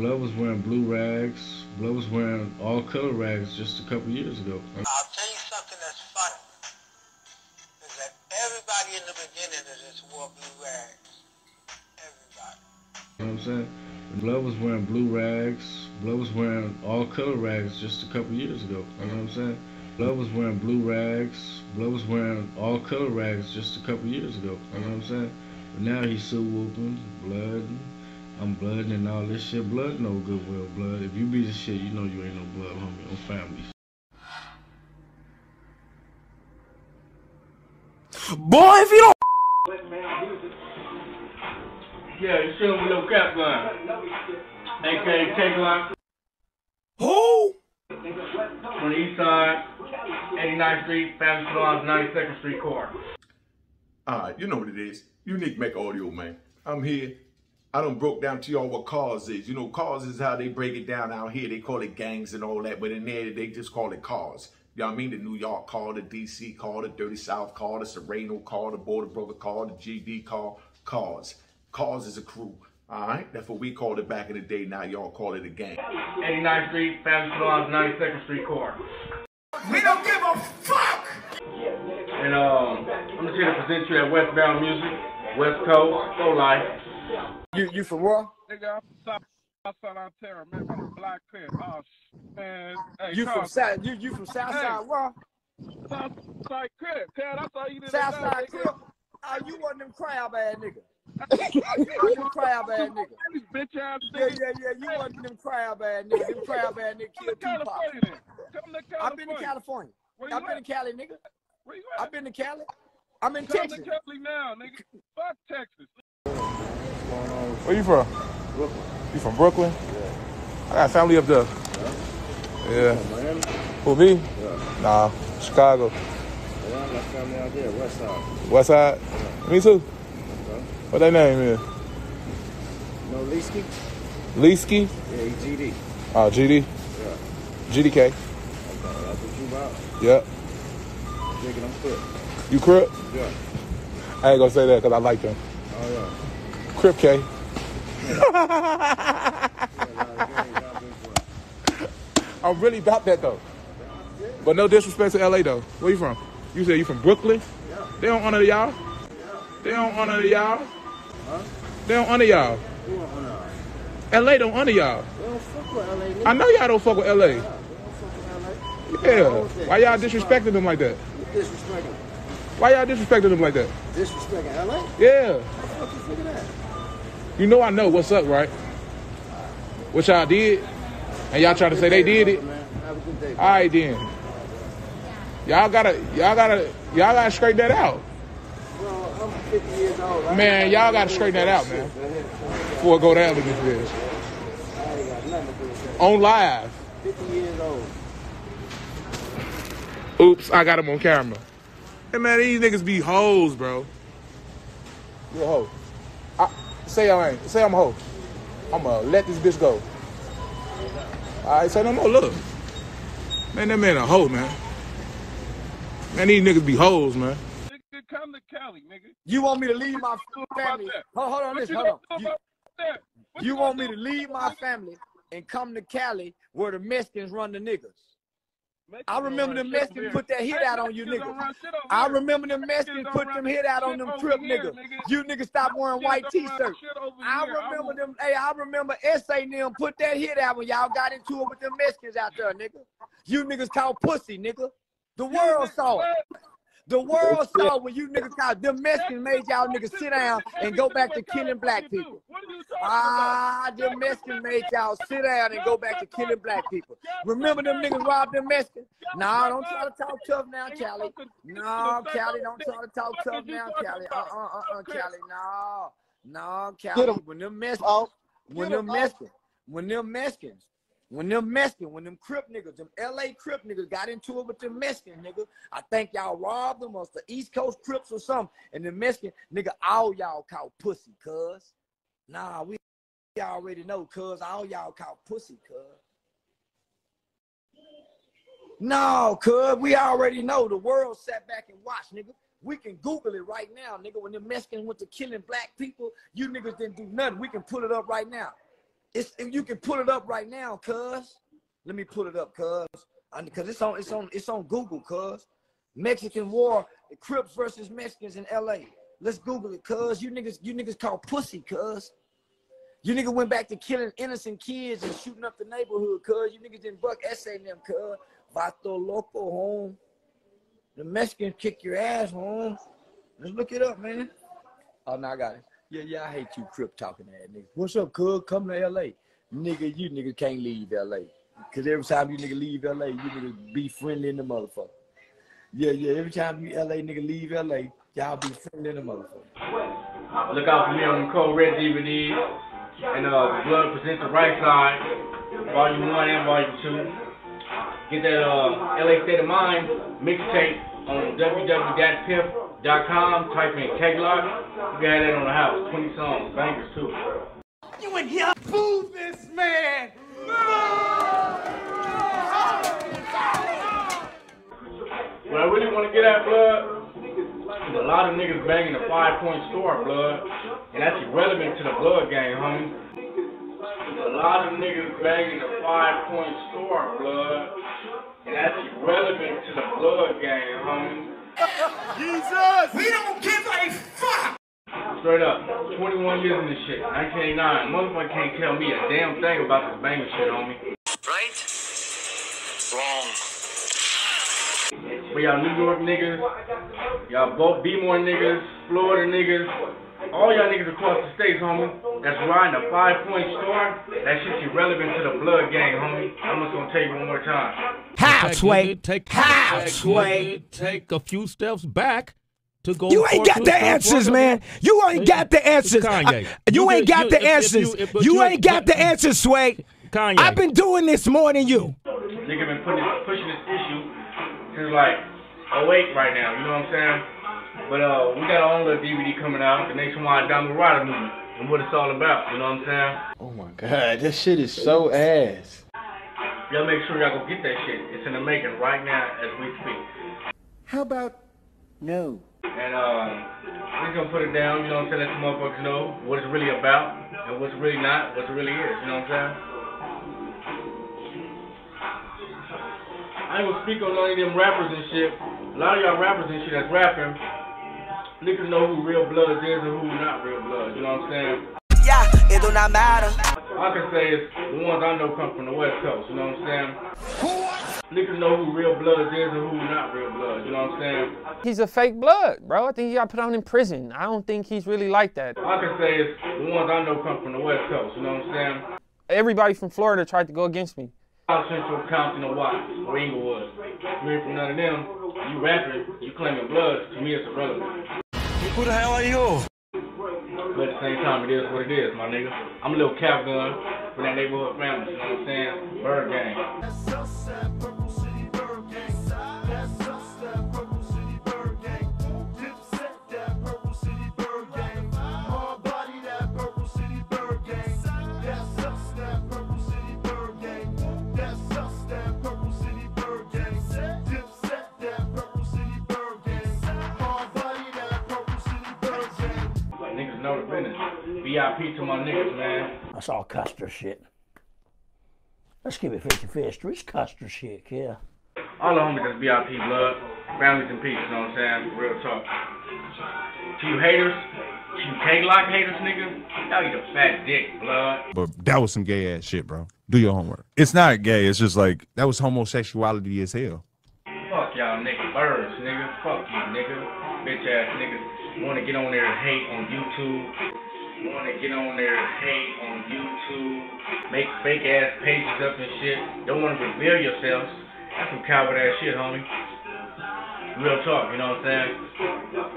Blood was wearing blue rags. Blood was wearing all color rags just a couple years ago. I'll tell you something that's funny. Is that everybody in the beginning of this wore blue rags. Everybody. You know what I'm saying? Blood was wearing blue rags. Blood was wearing all color rags just a couple years ago. You know what I'm saying? Blood was wearing blue rags. Blood was wearing all color rags just a couple years ago. You know what I'm saying? But now he's so whooping, blooding. I'm blooding and all this shit. Blood no goodwill, blood. If you be the shit, you know you ain't no blood, homie, no family. Boy, if you don't. Yeah, you shouldn't with no cap line. AKA take line. Who? On the east side, 89th Street, Family Salons, 92nd Street Corner. Alright, you know what it is. Unique Make Audio, man. I'm here. I done broke down to y'all what cars is. You know, cars is how they break it down out here. They call it gangs and all that, but in there, they just call it cars. You know what I mean? The New York car, the DC car, the Dirty South car, the Serrano car, the Border Brother car, the GD car, cars. Cars is a crew, all right? That's what we called it back in the day. Now y'all call it a gang. 89th Street, Family Salons, 92nd Street Corner. We don't give a fuck! And I'm just here to present you at Westbound Music, West Coast, Soul Life. You from where? Nigga, I'm from Southside Ontario, man. I'm a black kid. Oh, man. Hey, you from South? You from Southside? Where? Southside Crip. I thought you did that. Southside Crip. Are you one of them crab ass niggas? You them crab ass niggas? Bitch ass niggas. Yeah. You one of them crab ass niggas? Them crab ass niggas killed Tupac. I've been to California. I've been to Cali, nigga. Where you at? I've been to Cali. I'm in Texas. Cali now, nigga. Fuck Texas. Where you from? Brooklyn. You from Brooklyn? Yeah. I got family up there. Yeah. Miami? Who, me? Yeah. Nah, Chicago. Yeah, I got family out there, West Side. West Side? Yeah. Me too. Okay. What that name is? No, Leeski. Leeski? Yeah, he's GD. Oh, GD? Yeah. GDK. Okay, that's what you about. Yep. Nigga, I'm Crip. You Crip? Yeah. I ain't gonna say that because I like them. Oh, yeah. CRIPK. I'm really about that though. But no disrespect to LA though. Where you from? You said you from Brooklyn? Yeah. They don't honor y'all. Yeah. They don't honor y'all. Huh? They don't honor y'all. Who don't honor y'all? LA don't honor y'all. They don't fuck with LA. Nigga. I know y'all don't fuck with LA. Yeah. They don't fuck with LA. Yeah. Why y'all disrespecting them like that? You disrespecting them. Why y'all disrespecting them like that? Disrespecting LA? Yeah. Look at that. You know I know what's up, right? What y'all did, and y'all trying to say they did it. Have a good day. All right then. Y'all gotta straighten that out. Bro, I'm 50 years old. Man, y'all gotta straighten that out, man. Before it go down to this bitch. I ain't got nothing to do with that. On live. 50 years old. Oops, I got him on camera. Hey man, these niggas be hoes, bro. You a hoe. Say I'm a hoe. I'ma let this bitch go. Alright, say no more. Look. Man, that man a hoe, man. Man, these niggas be hoes, man. Nigga, come to Cali, nigga. You want me to leave my family? Hold on, listen, hold on. You want me to leave my family and come to Cali where the Mexicans run the niggas? I remember the Mexicans put that hit out on you niggas. I remember the Mexicans put them hit out on them Crip niggas. You niggas stopped wearing white t-shirts. I remember them. Hey, I remember SA and them put that hit out when y'all got into it with them Mexicans out there, nigga. You niggas called pussy, nigga. The world saw it. The world saw when you niggas called them Mexicans made y'all niggas sit down and go back to killing black people. Them Mexicans made y'all sit down and go back to killing black people. Remember them niggas robbed them Mexicans? Nah, don't try to talk tough now, Cali. No, Cali, don't try to talk tough now, Cali. Cali, no. No, Cali, when them Crip niggas, them LA Crip niggas got into it with them Mexican nigga, I think y'all robbed them or the East Coast Crips or something. And the Mexican nigga, all y'all call pussy, cuz. Nah, we already know, cuz. All y'all call pussy, cuz. No, cuz, we already know. The world sat back and watched, nigga. We can Google it right now, nigga. When the Mexicans went to killing black people, you niggas didn't do nothing. We can pull it up right now. It's, if you can pull it up right now, cuz. Let me pull it up, cuz. Because it's on Google, cuz. Mexican War, Crips versus Mexicans in LA. Let's Google it, cuz. You niggas called pussy, cuz. You niggas went back to killing innocent kids and shooting up the neighborhood, cuz. You niggas didn't buck essaying them, cuz. Vato loco, home. The Mexicans kick your ass, home. Let's look it up, man. Oh, no, I got it. Yeah, I hate you, Crip talking to that nigga. What's up, cuz? Come to LA. Nigga, you niggas can't leave LA. Cause every time you nigga leave LA, you niggas be friendly in the motherfucker. Yeah, every time you LA nigga leave LA, y'all be friendly in the motherfucker. Look out for me on the Cold Red DVD and Blood Presents the Right Side, Volume 1 and Volume 2. Get that LA State of Mind mixtape on www.pimp.com, type in KFLOP. You got that on the house. 20 songs, bangers too. You in here? Boo this man! What I really want to get at, blood, is a lot of niggas banging the 5-point store, blood, and that's irrelevant to the blood game, homie. A lot of niggas banging the 5-point store, blood, and that's irrelevant to the blood game, homie. Jesus! We don't give a fuck! Straight up, 21 years in this shit, 1989. Motherfucker can't tell me a damn thing about this banging shit, homie. Right? Wrong. But y'all New York niggas, y'all both B-more niggas, Florida niggas, all y'all niggas across the states, homie, that's riding a 5-point store, that shit's irrelevant to the blood game, homie. I'm just gonna tell you one more time. Halfway, take a few steps back. You ain't got the answers, man. You ain't got the answers. You ain't got the answers. You ain't got the answers, Sway. I've been doing this more than you. Nigga been pushing this issue since like 08 right now, you know what I'm saying? But we got our own little DVD coming out, the Nationwide Diamond Rider movie, and what it's all about, you know what I'm saying? Oh my God, this shit is so ass. Y'all make sure y'all go get that shit. It's in the making right now as we speak. How about no? And we're gonna put it down, you know what I'm saying, let the motherfuckers know what it's really about and what's really not, what it really is, you know what I'm saying? I ain't gonna speak on none of them rappers and shit. A lot of y'all rappers and shit that's rapping, niggas know who real blood is and who not real blood, you know what I'm saying? Yeah, it do not matter. All I can say is the ones I know come from the West Coast, you know what I'm saying? Niggas know who real blood is and who not real blood, you know what I'm saying? He's a fake blood, bro. I think he got put on in prison. I don't think he's really like that. All I can say is the ones I know come from the West Coast, you know what I'm saying? Everybody from Florida tried to go against me. South Central, Compton, or Watts, or Inglewood. You ain't from none of them. You rapping, you claiming blood. To me, it's irrelevant. Who the hell are you? But at the same time, it is what it is, my nigga. I'm a little cap gun from that neighborhood family, you know what I'm saying? Byrdgang. That's so sad, Purple City Byrdgang. That's so sad, Purple City Byrdgang. Dipset that Purple City Byrdgang. All body that Purple City Byrdgang. That's us that Purple City Byrdgang. That's us that Purple City Byrdgang. Dipset that Purple City Byrdgang. All body that Purple City Byrdgang. Like niggas know the business. VIP to my niggas, man. That's all Custer shit. Let's give it 50-50 streets, Custer shit, yeah. All the homies that's VIP blood, families in peace, you know what I'm saying? Real talk. To you haters, to you K-Lock haters, nigga, y'all eat a fat dick, blood. But that was some gay ass shit, bro. Do your homework. It's not gay, it's just like, that was homosexuality as hell. Fuck y'all nigga, birds, nigga. Fuck you, nigga. Bitch ass niggas wanna get on there and hate on YouTube. Wanna get on there and hate on YouTube, make fake ass pages up and shit. Don't wanna reveal yourselves. That's some coward ass shit, homie. Real talk, you know what I'm saying?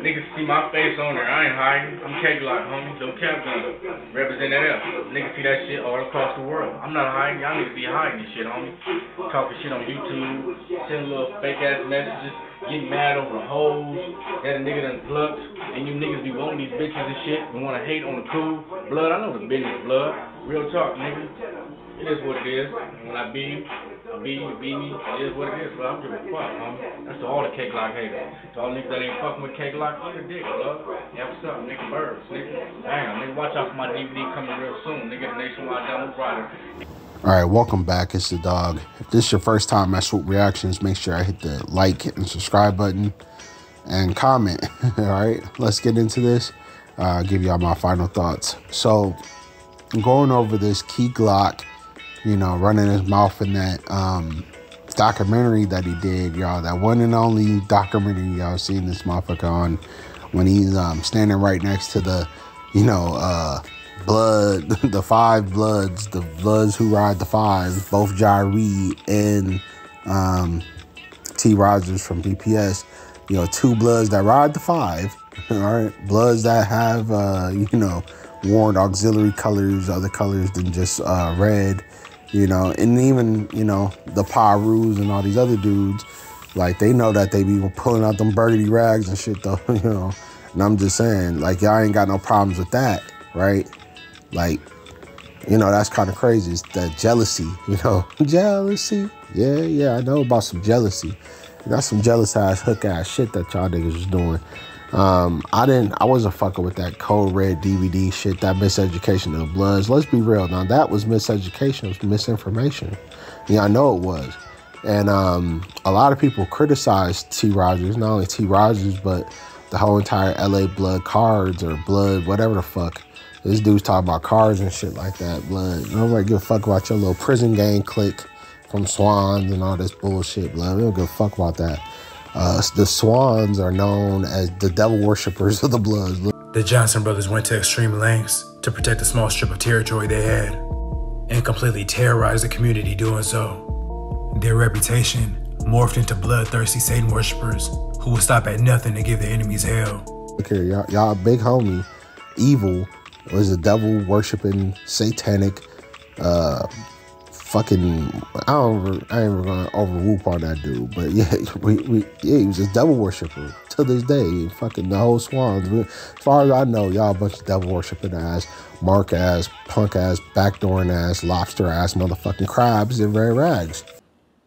Niggas see my face on there. I ain't hiding. I'm KFLOP, homie. No cap gun. Represent that F. Niggas see that shit all across the world. I'm not hiding. Y'all niggas be hiding this shit, homie. Talking shit on YouTube, sending little fake ass messages, getting mad over hoes that a nigga done plucked. And you niggas be wanting these bitches and shit and want to hate on the cool. Blood, I know the business, blood. Real talk, nigga. It is what it is. When I beat you, it is what it is, but I don't give a fuck, homie. That's to all the K-Glock haters. To all niggas that ain't fucking with K-Glock, eat a dick, love. Yeah, what's up, nigga? Birds, nigga. Damn, nigga, watch out for my DVD coming real soon, nigga. The Nationwide Demo Friday. Alright, welcome back. It's the dog. If this is your first time at Swoop Reactions, make sure I hit the like and subscribe button and comment. Alright, let's get into this. Give y'all my final thoughts. So, going over this Key Glock, you know, running his mouth in that documentary that he did, y'all. That one and only documentary y'all seen this motherfucker on, when he's standing right next to the, you know, blood, the five bloods, the bloods who ride the five, both Jai Reed and T. Rogers from BPS, you know, two bloods that ride the five, all right, bloods that have, you know, worn auxiliary colors, other colors than just red, you know, and even, you know, the Pyrus and all these other dudes, like, they know that they be pulling out them burgundy rags and shit, though, you know, and I'm just saying, like, y'all ain't got no problems with that, right? Like, you know, that's kind of crazy. It's that jealousy, you know. Jealousy. Yeah, yeah, I know about some jealousy. That's some jealous-ass, hook-ass shit that y'all niggas was doing. I wasn't fucking with that Code Red DVD shit, that miseducation of the Bloods. Let's be real. Now, that was miseducation. It was misinformation. Yeah, I know it was. And a lot of people criticized T. Rogers, not only T. Rogers, but the whole entire L.A. Blood cards or Blood, whatever the fuck. This dude's talking about cars and shit like that, blood. Nobody give a fuck about your little prison gang clique from Swans and all this bullshit, blood. We don't give a fuck about that. The Swans are known as the devil worshippers of the Bloods. The Johnson brothers went to extreme lengths to protect the small strip of territory they had and completely terrorized the community doing so. Their reputation morphed into bloodthirsty Satan worshippers who will stop at nothing to give their enemies hell. Okay, y'all big homie, Evil, was a devil worshiping satanic fucking I ain't gonna over whoop on that dude, but yeah, he was a devil worshiper to this day. Fucking the whole Swans, as far as I know, y'all a bunch of devil worshiping ass, mark ass, punk ass, backdooring ass, lobster ass, motherfucking crabs and red rags.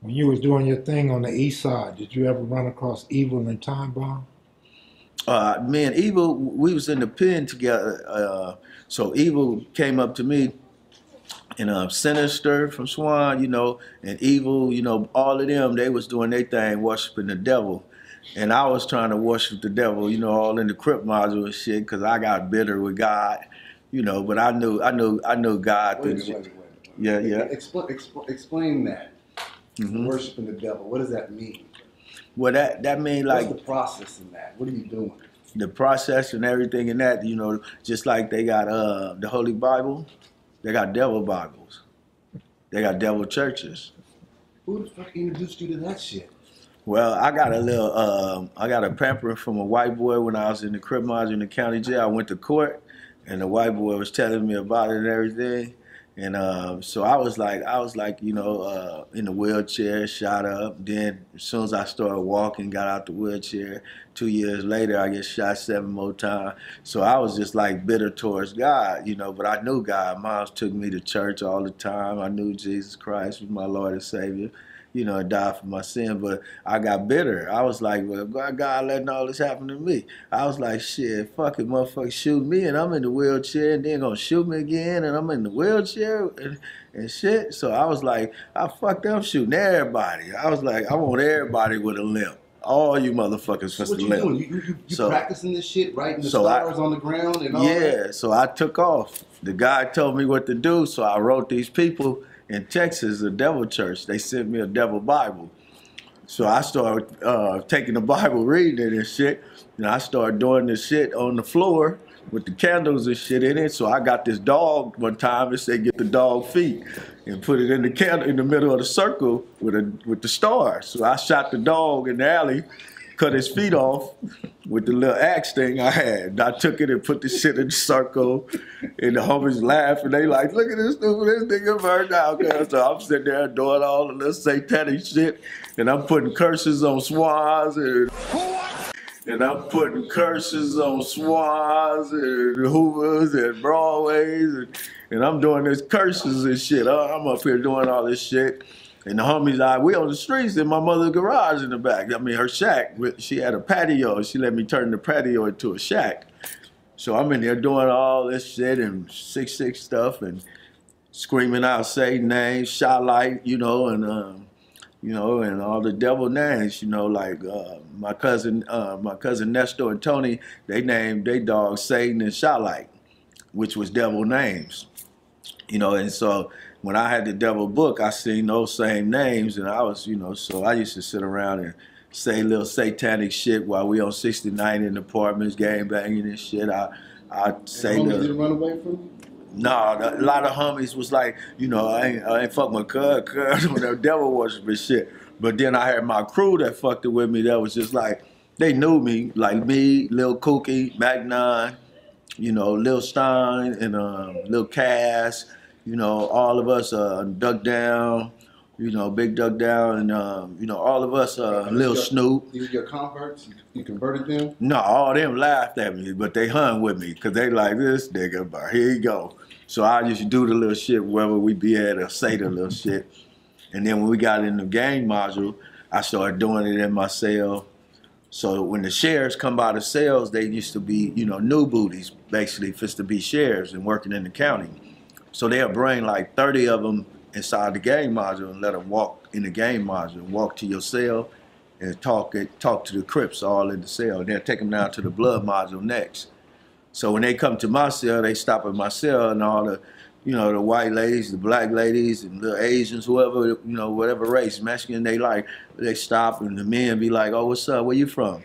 When you was doing your thing on the east side, did you ever run across Evil and Time Bomb? Man, Evil, we was in the pen together, so Evil came up to me, and Sinister from Swan, you know, and Evil, you know, all of them, they was doing their thing, worshiping the devil, and I was trying to worship the devil, you know, all in the Crip module and shit, because I got bitter with God, you know, but I knew God. Wait. Yeah, yeah. Explain that, worshiping the devil, what does that mean? Well, that means like... What's the process in that? What are you doing? The process and everything in that, you know, just like they got the Holy Bible, they got devil Bibles. They got devil churches. Who the fuck introduced you to that shit? Well, I got a little, I got a pampering from a white boy when I was in the Crip module in the county jail. I went to court, and the white boy was telling me about it and everything. And so I was like, you know, in a wheelchair, shot up. Then as soon as I started walking, got out the wheelchair, 2 years later, I get shot 7 more times. So I was just like bitter towards God, you know, but I knew God. Moms took me to church all the time. I knew Jesus Christ was my Lord and Savior, you know, and died for my sin. But I got bitter. I was like, well, God letting all this happen to me. I was like, shit, fucking motherfucker shoot me and I'm in the wheelchair, and then gonna shoot me again and I'm in the wheelchair and shit. So I was like, I fucked up shooting everybody. I was like, I want everybody with a limp. All you motherfuckers with a limp. What you doing? You practicing this shit, writing the stars on the ground and all that? Yeah, so I took off. The guy told me what to do, so I wrote these people. In Texas, a devil church, they sent me a devil Bible. So I started taking the Bible, reading it and shit, and I started doing this shit on the floor with the candles and shit in it. So I got this dog one time, it said get the dog feet and put it in the candle in the middle of the circle with the stars. So I shot the dog in the alley, cut his feet off with the little axe thing I had. I took it and put the shit in the circle, and the homies laugh, and they like, look at this stupid, this nigga burned out. So I'm sitting there doing all the little satanic shit, and I'm putting curses on Swans, and And I'm putting curses on Swaz and Hoovers and Broadways, and I'm doing this curses and shit. I'm up here doing all this shit. And the homies, we on the streets in my mother's garage in the back. I mean, her shack, she had a patio. She let me turn the patio into a shack. So I'm in there doing all this shit and 6'6" stuff and screaming out, say names, shot light, you know, and all the devil names, you know, like my cousin Nestor and Tony, they named their dog Satan and Shot Light, which was devil names, you know, and so when I had the devil book, I seen those same names, and I was, you know, so I used to sit around and say little satanic shit while we on 69 in the apartments, gang banging and shit. I say little. Didn't run away from you? Nah, a lot of homies was like, you know, I ain't fuck my cuz when the devil worshiping shit. But then I had my crew that fucked it with me. That was just like they knew me, like me, Lil Kookie, Magnon, you know, Lil Stein and Lil Cass. You know, all of us, Duck Down, you know, Big Duck Down, and, you know, all of us, Lil Snoop. These your converts? You converted them? No, all them laughed at me, but they hung with me, because they like, this nigga, but here you go. So I just do the little shit wherever we be at or say the little shit. And then when we got in the gang module, I started doing it in my cell. So when the sheriffs come by the cells, they used to be, you know, new booties, basically, just to be sheriffs and working in the county. So they'll bring like 30 of them inside the game module and let them walk in the game module, walk to your cell and talk to the Crips all in the cell. And they'll take them down to the blood module next. So when they come to my cell, they stop at my cell and all the, you know, the white ladies, the black ladies, and the Asians, whoever, you know, whatever race, Mexican, they like, they stop and the men be like, oh, what's up, where you from?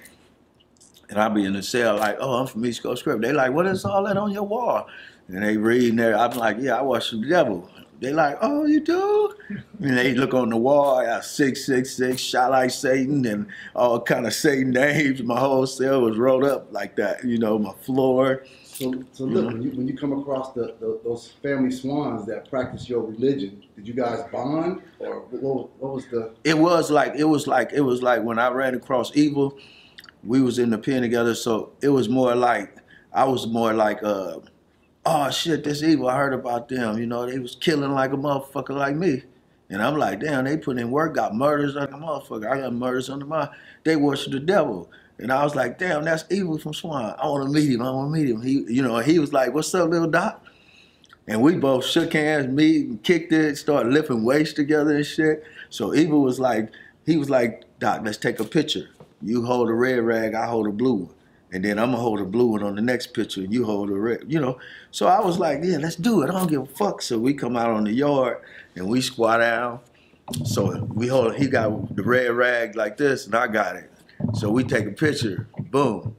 And I be in the cell like, oh, I'm from East Coast Crip. They like, what is all that on your wall? And they reading there, I'm like, yeah, I watch the devil. They like, oh, you do? And they look on the wall, I got 666, Shot Like Satan, and all kind of Satan names. My whole cell was rolled up like that, you know, my floor. So look, when you come across those family swans that practice your religion, did you guys bond? Or what was the? It was like when I ran across Evil, we was in the pen together, so it was more like, I was more like, oh shit, this Evil, I heard about them. You know, they was killing like a motherfucker like me. And I'm like, damn, they put in work, got murders like a motherfucker. I got murders under my, they worship the devil. And I was like, damn, that's Evil from Swan. I wanna meet him, I wanna meet him. He, you know, he was like, what's up, Lil Doc? And we both shook hands, meet and kicked it, started lifting weights together and shit. So Evil was like, he was like, Doc, let's take a picture. You hold a red rag, I hold a blue one. And then I'm gonna hold a blue one on the next picture and you hold a red, you know. So I was like, yeah, let's do it, I don't give a fuck. So we come out on the yard and we squat down. So we hold, he got the red rag like this and I got it. So we take a picture, boom.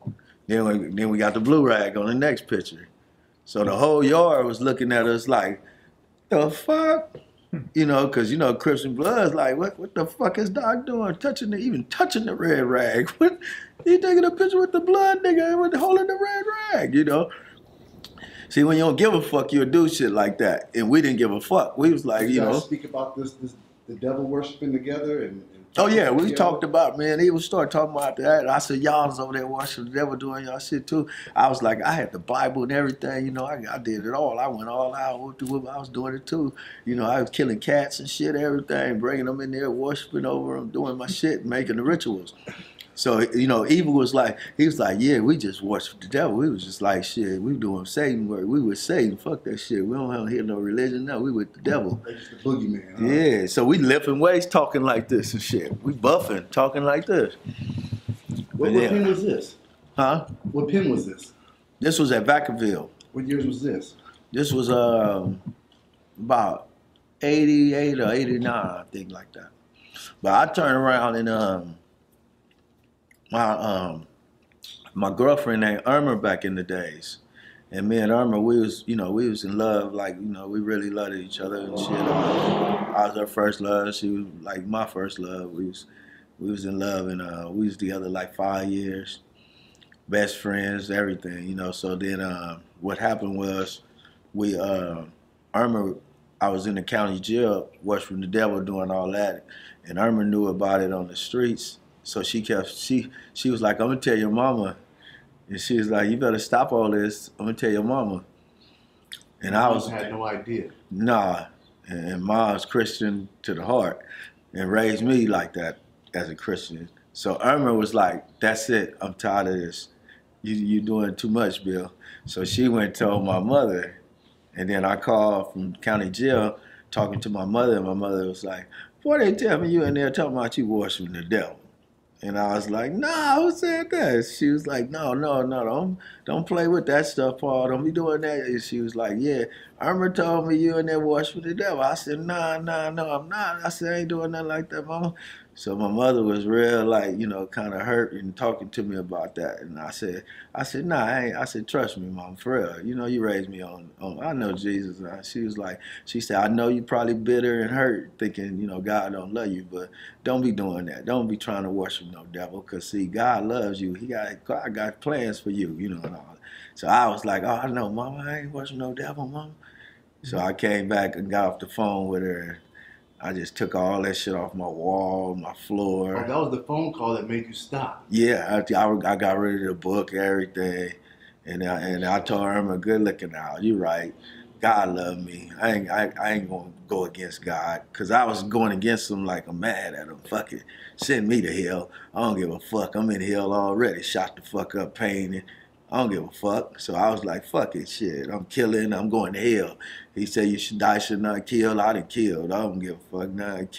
Then we got the blue rag on the next picture. So the whole yard was looking at us like, the fuck? You know, cause you know, Crips and Bloods like, what the fuck is Doc doing? Even touching the red rag. What? He taking a picture with the blood nigga with holding the red rag, you know? See, when you don't give a fuck, you'll do shit like that. And we didn't give a fuck. We was like, you know. Speak about this the devil worshiping together and oh yeah, we talked about, man, he would start talking about that. I said, y'all was over there watching the devil doing y'all shit too. I was like, I had the Bible and everything, you know, I did it all. I went all out, I was doing it too. You know, I was killing cats and shit, everything, bringing them in there, worshiping over them, doing my shit, making the rituals. So, you know, Evil was like, he was like, yeah, we just worshiped the devil. We was just like, shit, we doing Satan work. We with Satan, fuck that shit. We don't hear no religion, no, we with the devil. That's the boogeyman. Huh? Yeah, so we lifting weights talking like this and shit. We buffing, talking like this. What pen was this? Huh? What pen was this? This was at Vacaville. What years was this? This was about 88 or 89, I think, like that. But I turned around and... My girlfriend named Irma back in the days, and me and Irma, we was in love, like, you know, we really loved each other and shit. I was her first love, she was like my first love. We was in love, and we was together like 5 years, best friends, everything, you know. So then what happened was, Irma, I was in the county jail, worshiping the devil, doing all that, and Irma knew about it on the streets. So she kept, she was like, I'm gonna tell your mama. And she was like, you better stop all this. I'm gonna tell your mama. And I was had no idea. Nah. And Mom's Christian to the heart and raised me like that as a Christian. So Irma was like, that's it, I'm tired of this. You're doing too much, Bill. So she went and told my mother. And then I called from county jail talking to my mother, and my mother was like, boy, they tell me you in there talking about you worshiping the devil. And I was like, nah, who said that? She was like, no, don't play with that stuff, Paul. Don't be doing that. And she was like, yeah, Irma told me you in there worshiping the devil. I said, nah, I'm not. I said, I ain't doing nothing like that, Mama. So my mother was real, like, you know, kind of hurt and talking to me about that. And I said, nah, I ain't. I said, trust me, Mom, for real. You know, you raised me on I know Jesus. And she was like, she said, I know you probably bitter and hurt thinking, you know, God don't love you, but don't be doing that. Don't be trying to worship no devil, because, see, God loves you. God got plans for you, you know. And all. So I was like, oh, I know, Mama, I ain't worshiping no devil, Mama. So I came back and got off the phone with her. I just took all that shit off my wall, my floor. Oh, that was the phone call that made you stop. Yeah, I got rid of the book, everything, and I told Irma, good looking out. You right, God love me. I ain't gonna go against God, cause I was going against him like I'm mad at him. Fuck it, send me to hell. I don't give a fuck. I'm in hell already. Shot the fuck up, painted. I don't give a fuck. So I was like, fuck it, shit. I'm killing. I'm going to hell. He said, you should die, should not kill. I done killed. I don't give a fuck. Nah, I didn't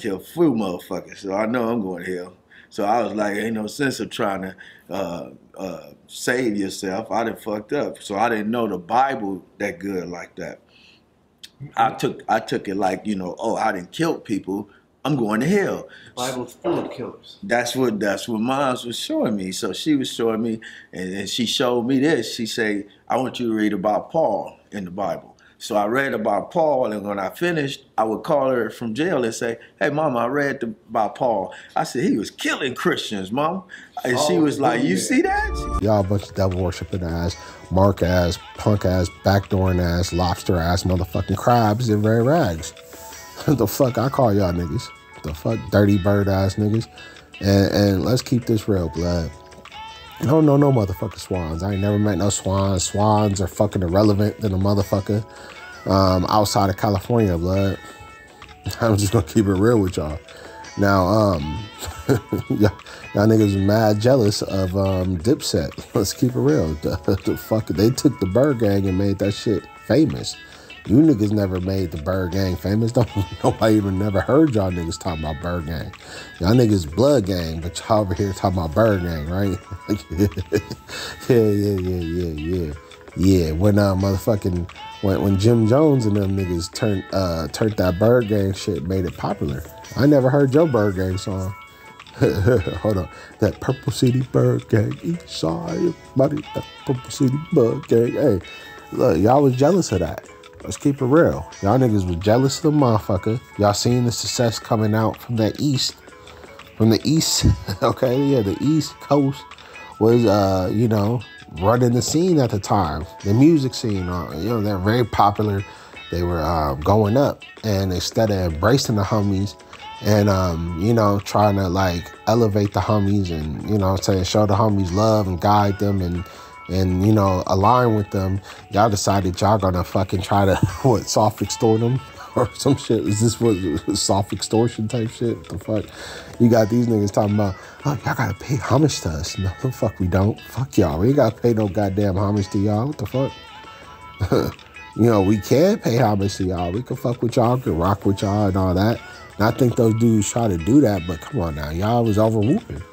kill few motherfuckers. So I know I'm going to hell. So I was like, ain't no sense of trying to save yourself. I done fucked up. So I didn't know the Bible that good like that. I took it like, you know, oh, I didn't kill people. I'm going to hell. The Bible's full of killers. That's what Moms was showing me. So she was showing me, and she showed me this. She said, I want you to read about Paul in the Bible. So I read about Paul, and when I finished, I would call her from jail and say, hey, Mama, I read about Paul. I said, he was killing Christians, Mom. And she was like, you see that? Y'all a bunch of devil worshiping ass, mark ass, punk ass, backdooring ass, lobster ass, motherfucking crabs and red rags. The fuck I call y'all niggas, the fuck dirty bird ass niggas, and let's keep this real, blood. I don't know no motherfucking swans. I ain't never met no swans. Swans are fucking irrelevant than a motherfucker outside of California, blood. I'm just gonna keep it real with y'all. Now, y'all niggas mad jealous of Dipset. Let's keep it real. The fuck, they took the Byrdgang and made that shit famous. You niggas never made the Byrdgang famous. Nobody even never heard y'all niggas talking about Byrdgang. Y'all niggas blood gang, but y'all over here talking about Byrdgang, right? Yeah. When motherfucking when Jim Jones and them niggas turned that Byrdgang shit, made it popular. I never heard your Byrdgang song. Hold on, that Purple City Byrdgang, each side, buddy, that Purple City Byrdgang. Hey, look, y'all was jealous of that. Let's keep it real. Y'all niggas was jealous of the motherfucker. Y'all seen the success coming out from that east. From the east, okay? Yeah, the east coast was, you know, running the scene at the time. The music scene, you know, they're very popular. They were going up. And instead of embracing the homies and, you know, trying to, like, elevate the homies and, you know what I'm saying, show the homies love and guide them and you know, align with them, y'all decided y'all gonna fucking try to, what, soft extort them or some shit? Is this what, soft extortion type shit? What the fuck? You got these niggas talking about, oh, y'all gotta pay homage to us. No, the fuck we don't. Fuck y'all. We ain't gotta pay no goddamn homage to y'all. What the fuck? You know, we can pay homage to y'all. We can fuck with y'all, can rock with y'all and all that. And I think those dudes try to do that, but come on now, y'all was over whooping.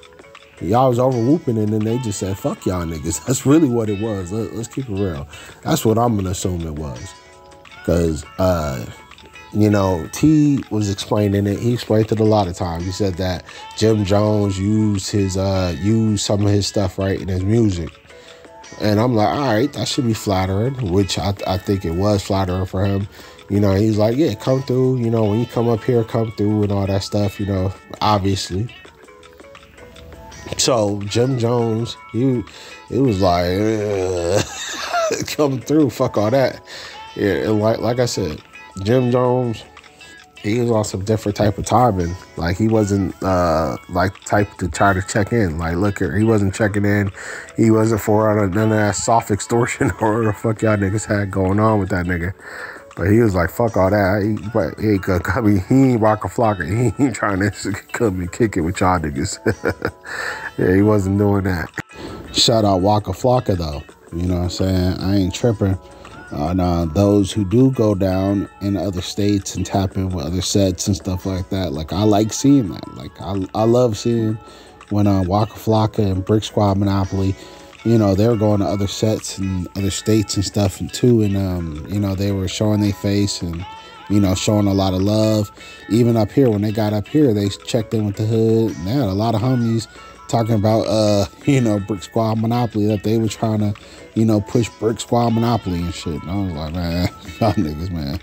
Y'all was over whooping, and then they just said, fuck y'all niggas. That's really what it was. Let's keep it real. That's what I'm going to assume it was. Because, you know, T was explaining it. He explained it a lot of times. He said that Jim Jones used his used some of his stuff, right, in his music. And I'm like, all right, that should be flattering, which I think it was flattering for him. You know, he's like, yeah, come through. You know, when you come up here, come through and all that stuff, you know, obviously. So Jim Jones, it was like, come through, fuck all that. Yeah, and like I said, Jim Jones, He was on some different type of timing. Like, he wasn't like type to try to check in. Like, look, he wasn't checking in. He wasn't for none of that soft extortion or whatever the fuck y'all niggas had going on with that nigga. But he was like, fuck all that. He ain't gonna come. He ain't rock a flocker. He ain't trying to come and kick it with y'all niggas. Yeah, he wasn't doing that. Shout out Waka Flocka, though. You know what I'm saying? I ain't tripping on those who do go down in other states and tap in with other sets and stuff like that. Like, I like seeing that. Like, I love seeing when Waka Flocka and Brick Squad Monopoly, you know, they were going to other sets and other states and stuff and too. And, you know, they were showing their face and, you know, showing a lot of love. Even up here, when they got up here, they checked in with the hood. And they had a lot of homies talking about, you know, Brick Squad Monopoly, that they were trying to, you know, push Brick Squad Monopoly and shit. And I was like, man, y'all niggas, man.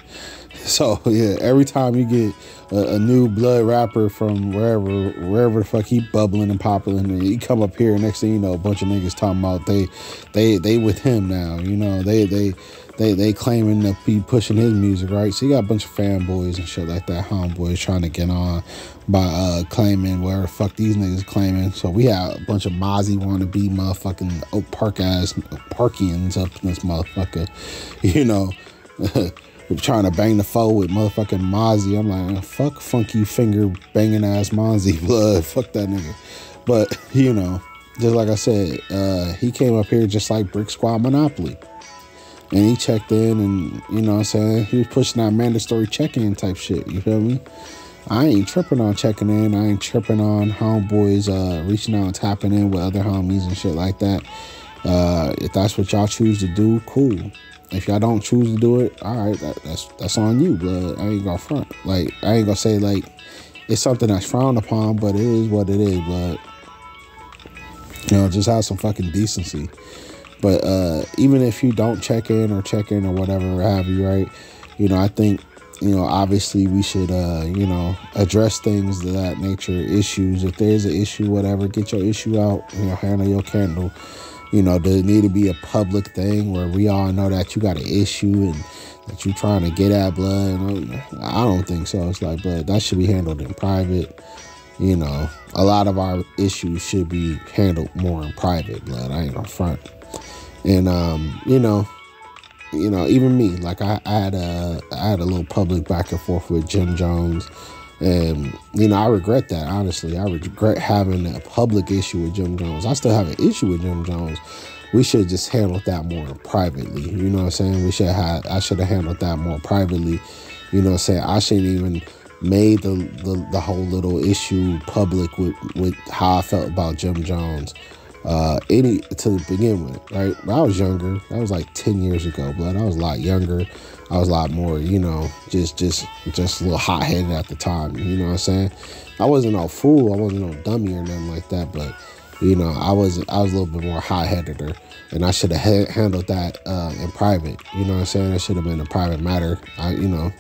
So, yeah, every time you get a new blood rapper from wherever the fuck he bubbling and popping, and he come up here, next thing you know, a bunch of niggas talking about they with him now, you know, they claiming to be pushing his music, right? So you got a bunch of fanboys and shit like that, homeboys trying to get on by claiming whatever the fuck these niggas claiming. So we have a bunch of Mozzie wannabe motherfucking Oak Park ass Parkians up in this motherfucker, you know. Trying to bang the foe with motherfucking Mozzie. I'm like, fuck funky finger banging ass Mozzie blood. Fuck that nigga. But, you know, just like I said, he came up here just like Brick Squad Monopoly. And he checked in and, you know what I'm saying, he was pushing that mandatory check-in type shit. You feel me? I ain't tripping on checking in. I ain't tripping on homeboys reaching out and tapping in with other homies and shit like that. If that's what y'all choose to do, cool. If y'all don't choose to do it, all right, that's on you, blood. I ain't gonna front. Like, I ain't gonna say, like, it's something that's frowned upon, but it is what it is, blood. You know, just have some fucking decency. But even if you don't check in or whatever have you, right, you know, I think, you know, obviously we should, you know, address things of that nature, issues. If there's an issue, whatever, get your issue out, you know, handle your candle. You know, does it need to be a public thing where we all know that you got an issue and that you're trying to get at, blood? I don't think so. It's like, blood, that should be handled in private. You know, a lot of our issues should be handled more in private, blood. I ain't gonna front. And, you know, even me, like I had a little public back and forth with Jim Jones. And, you know, I regret that, honestly. I regret having a public issue with Jim Jones. I still have an issue with Jim Jones. We should have just handled that more privately. You know what I'm saying? I should have handled that more privately. You know what I'm saying? I shouldn't even made the whole little issue public with how I felt about Jim Jones. To begin with, right? When I was younger, that was like 10 years ago, but I was a lot younger. I was a lot more, you know, just a little hot-headed at the time, you know what I'm saying? I wasn't no fool, I wasn't no dummy or nothing like that, but, you know, I was a little bit more hot-headed, and I should have handled that in private, you know what I'm saying? It should have been a private matter, you know.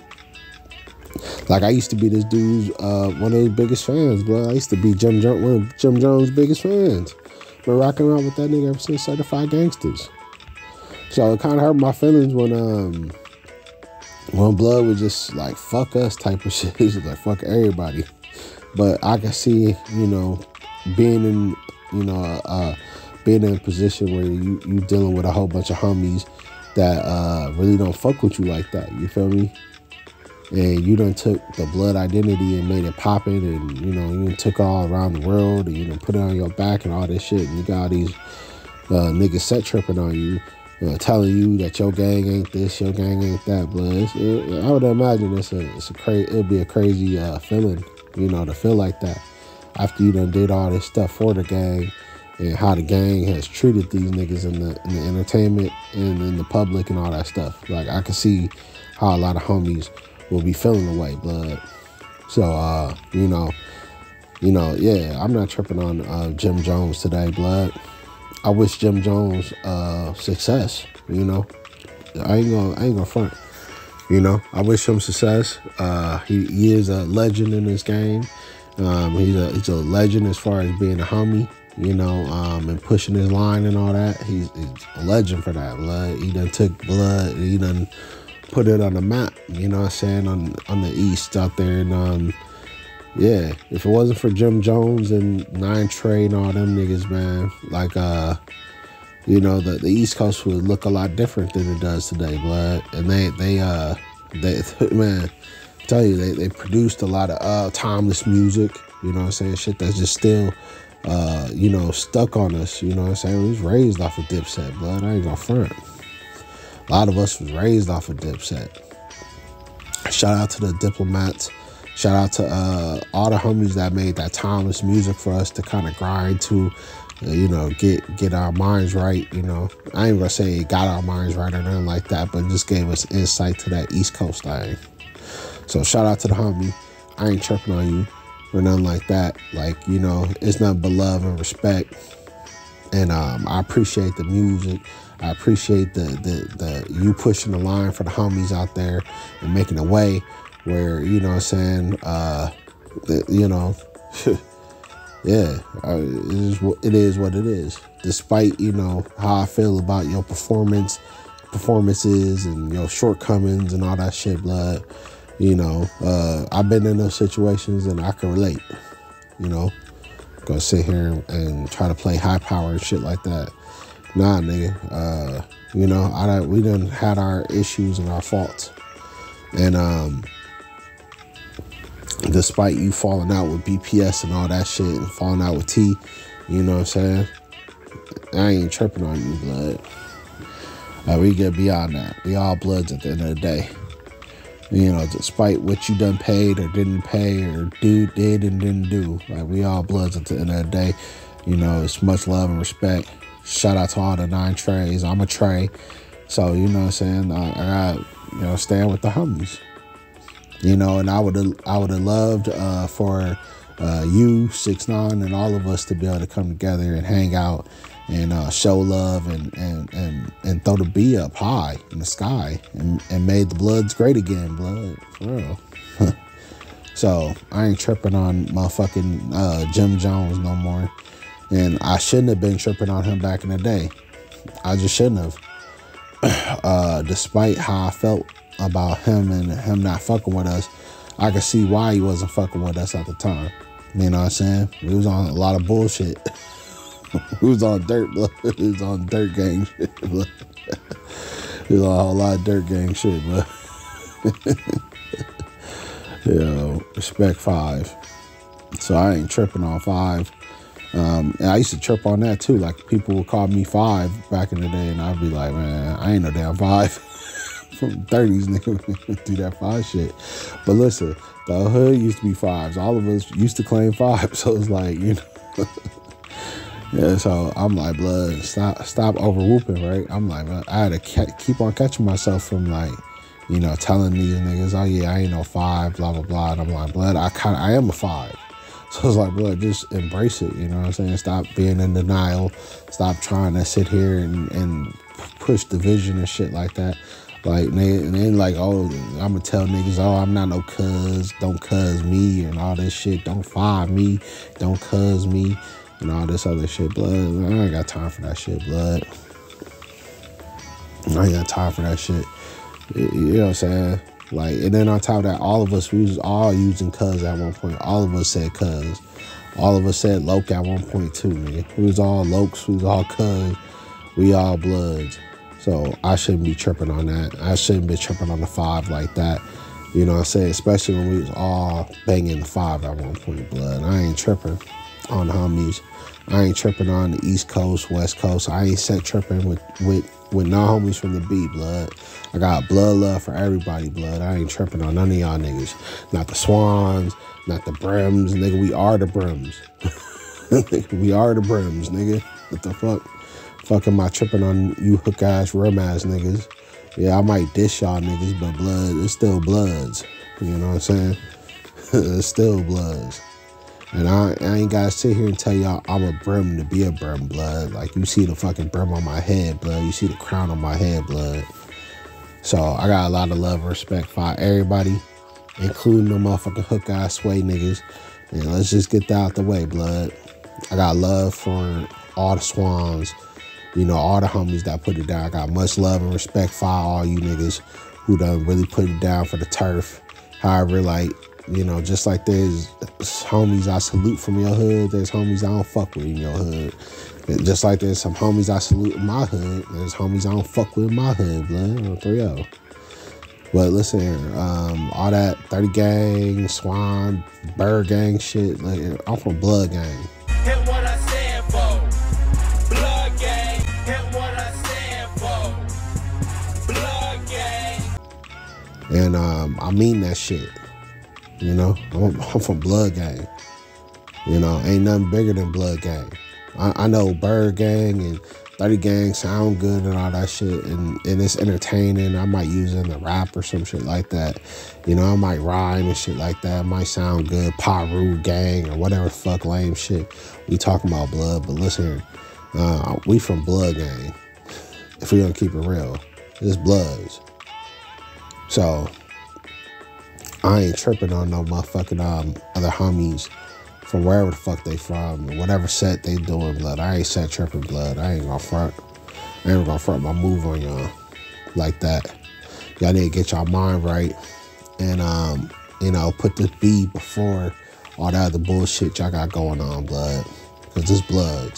Like, I used to be this dude's, one of his biggest fans, bro. I used to be one of Jim Jones' biggest fans. Been rocking around with that nigga ever since Certified Gangsters. So it kind of hurt my feelings when Blood was just like, fuck us type of shit. He was like, fuck everybody. But I could see, you know, being in, you know, being in a position where you dealing with a whole bunch of homies that really don't fuck with you like that. You feel me? And you done took the Blood identity and made it poppin', and, you know, you done took all around the world, and you done put it on your back and all this shit, and you got all these niggas set tripping on you, you know, telling you that your gang ain't this, your gang ain't that, Blood. I would imagine it'd be a crazy feeling, you know, to feel like that after you done did all this stuff for the gang and how the gang has treated these niggas in the entertainment and in the public and all that stuff. Like, I can see how a lot of homies will be feeling the way, Blood. So, you know, yeah, I'm not tripping on Jim Jones today, Blood. I wish Jim Jones success, you know. I ain't gonna front, you know. I wish him success. He is a legend in this game. He's a legend as far as being a homie, you know, and pushing his line and all that. He's a legend for that, Blood. He done took Blood. He done put it on the map, you know what I'm saying, on the East out there. And yeah, if it wasn't for Jim Jones and 9Tre and all them niggas, man, like you know, the East Coast would look a lot different than it does today, blood. And they man, I tell you, they produced a lot of timeless music, you know what I'm saying, shit that's just still you know, stuck on us, you know what I'm saying. We was raised off of Dipset, blood, I ain't gonna front. A lot of us was raised off of Dipset. Shout out to the Diplomats. Shout out to all the homies that made that timeless music for us to kind of grind to, you know, get our minds right, you know. I ain't gonna say it got our minds right or nothing like that, but it just gave us insight to that East Coast thing. So shout out to the homie. I ain't tripping on you or nothing like that. Like, you know, it's nothing but love and respect. And I appreciate the music. I appreciate the you pushing the line for the homies out there and making a way where, you know what I'm saying, you know, yeah, it is what it is. Despite, you know, how I feel about your performances and your shortcomings and all that shit, blood, you know, I've been in those situations and I can relate, you know. Gonna sit here and try to play high power and shit like that. Nah, nigga, you know, we done had our issues and our faults. And despite you falling out with BPS and all that shit and falling out with T, you know what I'm saying, I ain't tripping on you, blood. We get beyond that. We all bloods at the end of the day. You know, despite what you done paid or didn't pay or did and didn't do, like, we all bloods at the end of the day. You know, it's much love and respect. Shout out to all the 9Tres. I'm a Tre. So, you know what I'm saying? I got, you know, stand with the homies. You know, and I would have loved for you, 6ix9ine, and all of us to be able to come together and hang out and show love and throw the B up high in the sky and made the bloods great again, blood. For real. So I ain't tripping on motherfucking Jim Jones no more. And I shouldn't have been tripping on him back in the day. I just shouldn't have. Despite how I felt about him and him not fucking with us, I could see why he wasn't fucking with us at the time. You know what I'm saying? We was on a lot of bullshit. We was on dirt, blood. We was on dirt gang shit, blood. We was on a whole lot of dirt gang shit, blood. You know, respect 5IVE. So I ain't tripping on 5IVE. And I used to trip on that too. Like, people would call me 5IVE back in the day, and I'd be like, man, I ain't no damn 5IVE. From the 30s, nigga, do that 5IVE shit. But listen, the hood used to be 5IVEs. All of us used to claim 5IVE. So it's like, you know. Yeah, so I'm like, blood, stop over whooping, right? I'm like, man, I had to keep on catching myself from, like, you know, telling these niggas, oh yeah, I ain't no 5IVE, blah, blah, blah. And I'm like, blood, I am a 5IVE. So I was like, blood, just embrace it, you know what I'm saying? Stop being in denial. Stop trying to sit here and push division and shit like that. Like, they ain't like, oh, I'm going to tell niggas, oh, I'm not no cuz, don't cuz me and all this shit. Don't 5IVE me, don't cuz me and all this other shit, blood. I ain't got time for that shit, blood. I ain't got time for that shit. You know what I'm saying? Like, and then on top of that, all of us, we was all using cuz at one point. All of us said cuz. All of us said loke at one point too, man. We was all lokes, we was all cuz, we all bloods. So I shouldn't be tripping on that. I shouldn't be tripping on the 5IVE like that. You know what I'm saying? Especially when we was all banging the 5IVE at one point, blood. I ain't tripping on the homies. I ain't tripping on the East Coast, West Coast. I ain't set tripping with no homies from the B, blood. I got blood love for everybody, blood. I ain't tripping on none of y'all niggas. Not the Swans, not the Brims, nigga. We are the Brims. We are the Brims, nigga. What the fuck? Fuck am I tripping on you hook ass, rim ass niggas? Yeah, I might dish y'all niggas, but blood, it's still bloods. You know what I'm saying? It's still bloods. And I ain't gotta sit here and tell y'all I'm a Brim to be a Brim, blood. Like, you see the fucking Brim on my head, blood. You see the crown on my head, blood. So I got a lot of love and respect for everybody, including the motherfucking hook eye sway niggas. And let's just get that out the way, blood. I got love for all the Swans, you know, all the homies that put it down. I got much love and respect for all you niggas who done really put it down for the turf. However, like, you know, just like there's homies I salute from your hood, there's homies I don't fuck with in your hood. And just like there's some homies I salute in my hood, there's homies I don't fuck with in my hood, blood, on 3-0. But listen, all that 30 gang, Swan, Bird gang shit, like, I'm from Blood Gang. Hit what I stand for, Blood Gang. Hit what I stand for, Blood Gang. And I mean that shit, you know? I'm from Blood Gang. You know, ain't nothing bigger than Blood Gang. I know Bird Gang and 30 Gang sound good and all that shit, and it's entertaining. I might use it in the rap or some shit like that. You know, I might rhyme and shit like that. It might sound good. Paru Gang or whatever fuck lame shit. We talking about blood, but listen, we from Blood Gang. If we gonna keep it real, it's Bloods. So, I ain't tripping on no motherfucking other homies from wherever the fuck they from, whatever set they doing, blood. I ain't set tripping, blood. I ain't gonna front. I ain't gonna front my move on y'all like that. Y'all need to get y'all mind right and, you know, put this B before all that other bullshit y'all got going on, blood. Because this blood.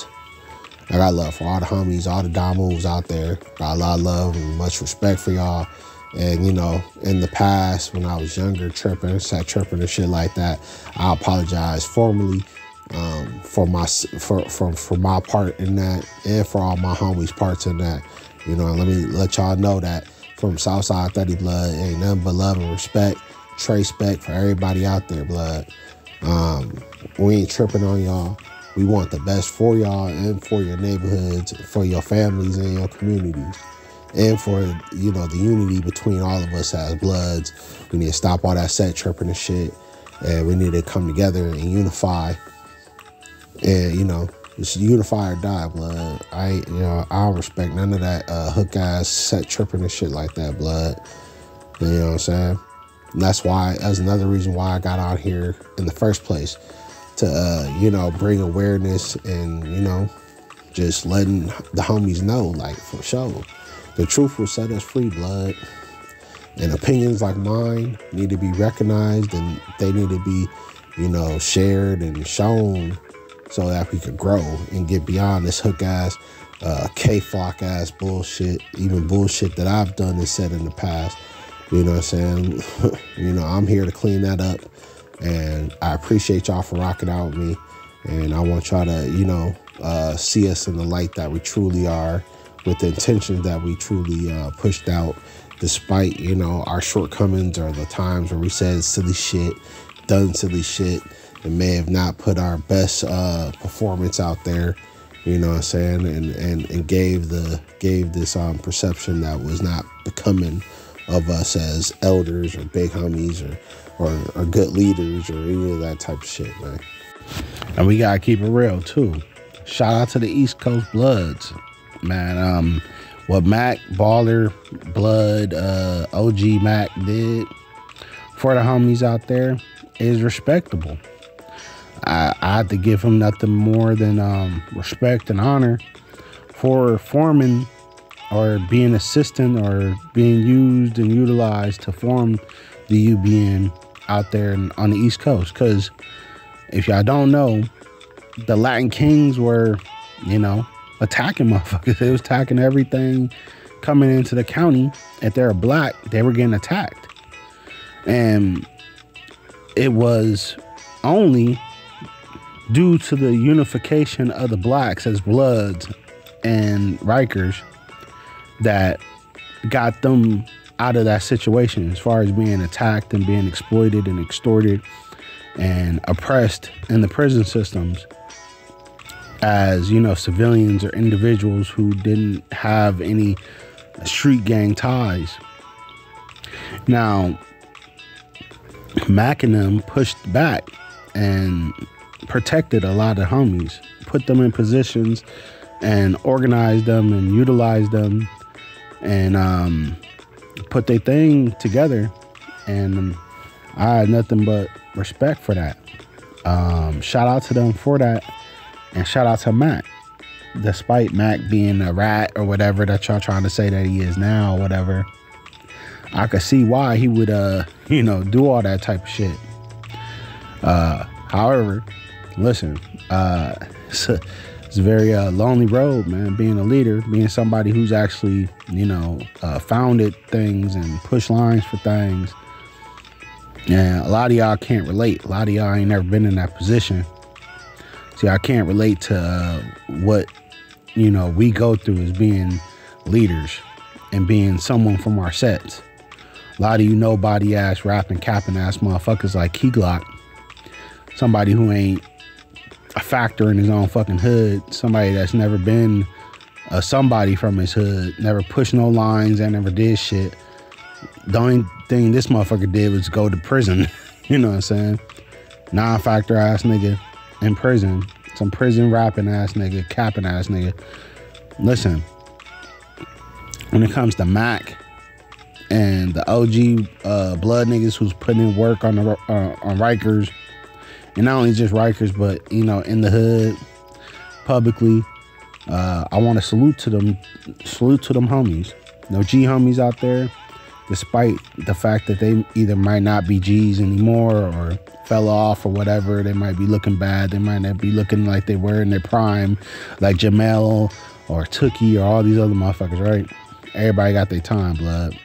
I got love for all the homies, all the dom moves out there. Got a lot of love and much respect for y'all. And, you know, in the past, when I was younger, tripping and shit like that, I apologize formally for my part in that and for all my homies' parts in that. You know, let me let y'all know that from Southside 30 Blood, ain't nothing but love and respect, trace back for everybody out there, blood. We ain't tripping on y'all. We want the best for y'all and for your neighborhoods, for your families and your communities. And for, you know, the unity between all of us as Bloods. We need to stop all that set tripping and shit. And we need to come together and unify. And, you know, just unify or die, blood. I don't respect none of that hook-ass set tripping and shit like that, blood. You know what I'm saying? And that's another reason why I got out here in the first place. To, you know, bring awareness and, you know, just letting the homies know, like, for sure. The truth will set us free, blood. And opinions like mine need to be recognized and they need to be, you know, shared and shown so that we could grow and get beyond this hook-ass, K-flock-ass bullshit, even bullshit that I've done and said in the past. You know what I'm saying? You know, I'm here to clean that up. And I appreciate y'all for rocking out with me. And I want y'all to, you know, see us in the light that we truly are, with the intention that we truly pushed out despite, you know, our shortcomings or the times where we said silly shit, done silly shit, and may have not put our best performance out there, you know what I'm saying, and gave this perception that was not becoming of us as elders or big homies or good leaders or any of that type of shit, man. And we gotta keep it real, too. Shout out to the East Coast Bloods. Man, what Mac, Baller, Blood, OG Mac did for the homies out there is respectable. I have to give him nothing more than respect and honor for forming or being assistant or being used and utilized to form the UBN out there on the East Coast. Because if y'all don't know, the Latin Kings were, you know, attacking motherfuckers. They was attacking everything coming into the county. If they're black, they were getting attacked. And it was only due to the unification of the blacks as Bloods and Rikers that got them out of that situation as far as being attacked and being exploited and extorted and oppressed in the prison systems. As, you know, civilians or individuals who didn't have any street gang ties. Now, Mac and them pushed back and protected a lot of homies, put them in positions and organized them and utilized them and put their thing together. And I had nothing but respect for that. Shout out to them for that. And shout out to Mac. Despite Mac being a rat or whatever that y'all trying to say that he is now or whatever, I could see why he would, you know, do all that type of shit. However, listen, it's a very lonely road, man. Being a leader, being somebody who's actually, you know, founded things and pushed lines for things. And a lot of y'all can't relate. A lot of y'all ain't never been in that position. See, I can't relate to what, you know, we go through as being leaders and being someone from our sets. A lot of you nobody-ass, rapping, capping-ass motherfuckers like Key Glock. Somebody who ain't a factor in his own fucking hood. Somebody that's never been somebody from his hood. Never pushed no lines and never did shit. The only thing this motherfucker did was go to prison. You know what I'm saying? Non-factor ass nigga in prison. Some prison rapping ass nigga, capping ass nigga. Listen, when it comes to Mac and the OG blood niggas who's putting in work on the on Rikers, and not only just Rikers, but, you know, in the hood, publicly, I want to salute to them homies. No G homies out there. Despite the fact that they either might not be G's anymore or fell off or whatever, they might be looking bad. They might not be looking like they were in their prime, like Jamel or Tookie or all these other motherfuckers, right? Everybody got their time, blood.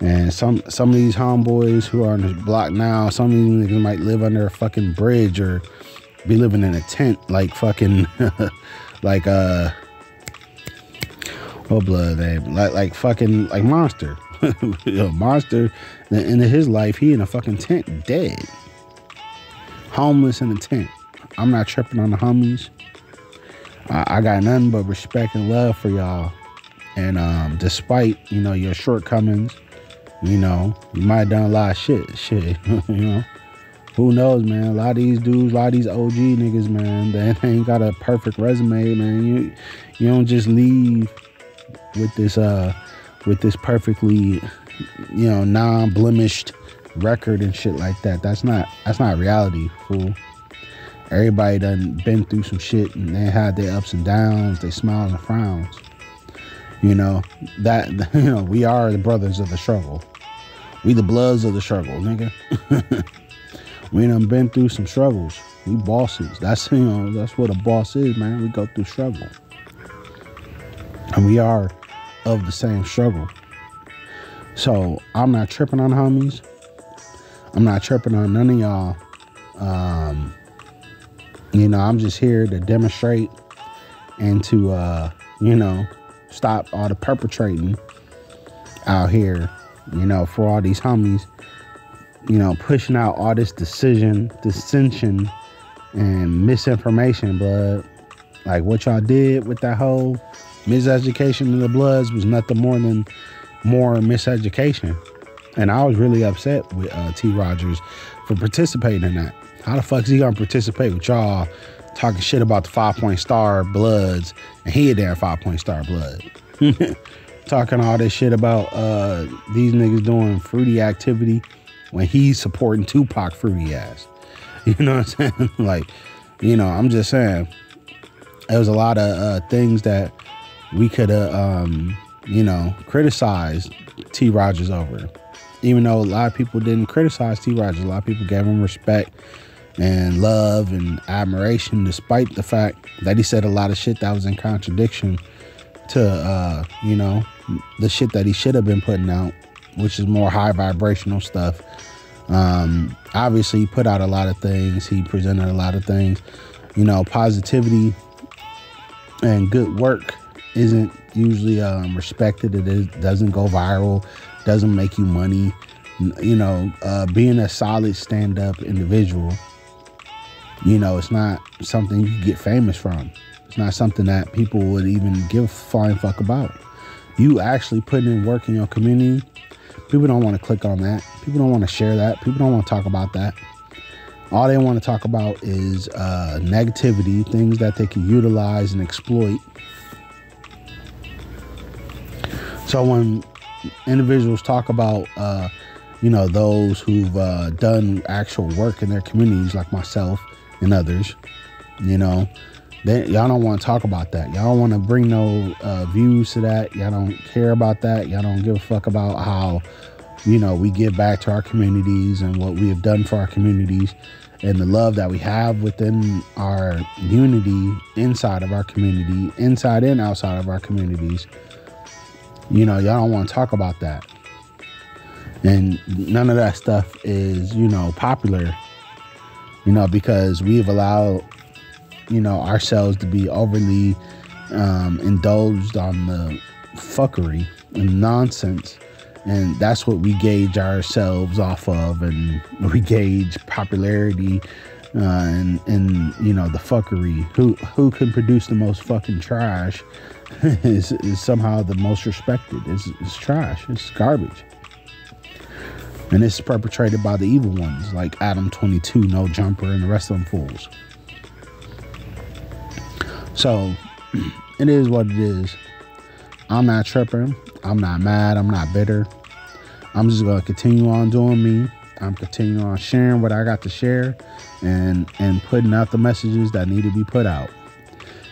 And some of these homeboys who are on this block now, some of these niggas might live under a fucking bridge or be living in a tent like fucking, like, oh, blood, man. Like fucking, like Monster. Monster, in the end of his life, he in a fucking tent, dead. Homeless in a tent. I'm not tripping on the homies. I got nothing but respect and love for y'all. And despite, you know, your shortcomings, you know, you might have done a lot of shit, you know. Who knows, man? A lot of these dudes, a lot of these OG niggas, man, they ain't got a perfect resume, man. You don't just leave with this perfectly, you know, non-blemished record and shit like that. That's not reality, fool. Everybody done been through some shit and they had their ups and downs, their smiles and frowns. You know, that, you know, we are the brothers of the struggle. We the bloods of the struggle, nigga. We done been through some struggles. We bosses. That's, you know, that's what a boss is, man. We go through struggle. And we are of the same struggle. So I'm not tripping on homies. I'm not tripping on none of y'all. You know, I'm just here to demonstrate and to, you know, stop all the perpetrating out here, you know, for all these homies, you know, pushing out all this dissension and misinformation, blood. Like what y'all did with that whole miseducation in the bloods was nothing more than more miseducation. And I was really upset with T. Rogers for participating in that. How the fuck is he gonna participate with y'all talking shit about the 5-point star bloods, and he a damn 5-point star blood? Talking all this shit about these niggas doing fruity activity when he's supporting Tupac fruity ass. You know what I'm saying? Like, you know, I'm just saying there was a lot of things that we could have, you know, criticized T. Rogers over. Even though a lot of people didn't criticize T. Rogers, a lot of people gave him respect and love and admiration, despite the fact that he said a lot of shit that was in contradiction to, you know, the shit that he should have been putting out, which is more high vibrational stuff. Obviously, he put out a lot of things. He presented a lot of things. You know, positivity and good work isn't usually respected. It doesn't go viral, doesn't make you money. You know, being a solid stand-up individual, you know, it's not something you can get famous from. It's not something that people would even give a flying fuck about. You actually putting in work in your community, people don't want to click on that. People don't want to share that. People don't want to talk about that. All they want to talk about is negativity, things that they can utilize and exploit. So when individuals talk about, you know, those who've done actual work in their communities, like myself and others, you know, y'all don't want to talk about that. Y'all don't want to bring no views to that. Y'all don't care about that. Y'all don't give a fuck about how you know, we give back to our communities and what we have done for our communities and the love that we have within our unity inside of our community, inside and outside of our communities. You know, y'all don't want to talk about that. And none of that stuff is, you know, popular, you know, because we've allowed, you know, ourselves to be overly indulged on the fuckery and nonsense. And that's what we gauge ourselves off of, and we gauge popularity and you know, the fuckery. Who can produce the most fucking trash is somehow the most respected. It's trash. It's garbage. And it's perpetrated by the evil ones, like Adam 22, No Jumper, and the rest of them fools. So, it is what it is. I'm not tripping. I'm not mad. I'm not bitter. I'm just going to continue on doing me. I'm continuing on sharing what I got to share and putting out the messages that need to be put out.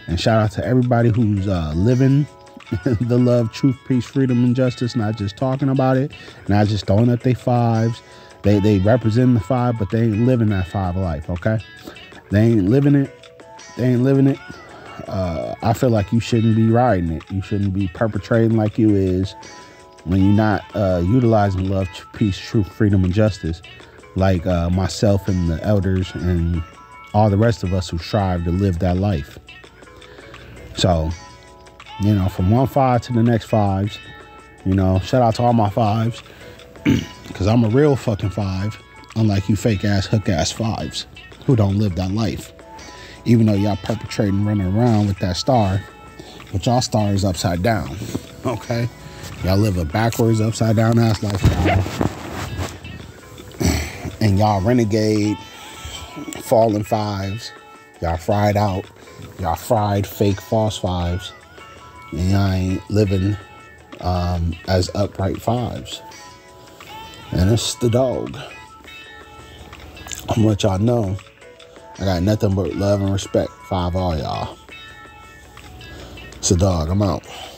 And shout out to everybody who's living the love, truth, peace, freedom, and justice, not just talking about it, not just throwing up their fives. They represent the five, but they ain't living that five life, okay? They ain't living it. They ain't living it. I feel like you shouldn't be riding it. You shouldn't be perpetrating like you is when you're not utilizing love, peace, truth, freedom, and justice, like myself and the elders and all the rest of us who strive to live that life. So, you know, from one five to the next fives, you know, shout out to all my fives, because I'm a real fucking five, unlike you fake ass, hook ass fives who don't live that life. Even though y'all perpetrating, running around with that star, but y'all star is upside down, okay? Y'all live a backwards, upside down ass lifestyle. And y'all renegade, fallen fives. Y'all fried out. Y'all fried fake false fives. And y'all ain't living as upright fives. And it's the dog. I'm gonna let y'all know. I got nothing but love and respect for all y'all. It's a dog. I'm out.